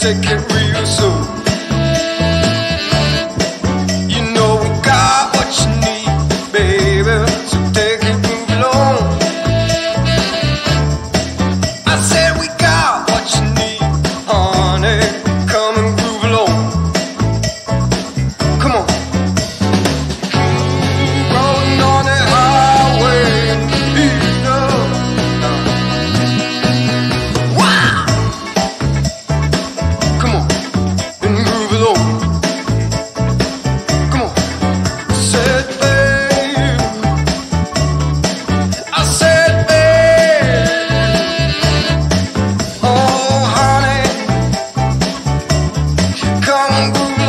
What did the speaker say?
take it real soon. You know we got what you need, baby, so take it, move along. I said we got what you need, honey, come and groove along. Come on. Rolling on that highway in the evening. Wow! Come on, and groove along. Come on. I said, babe, oh honey, come and groove.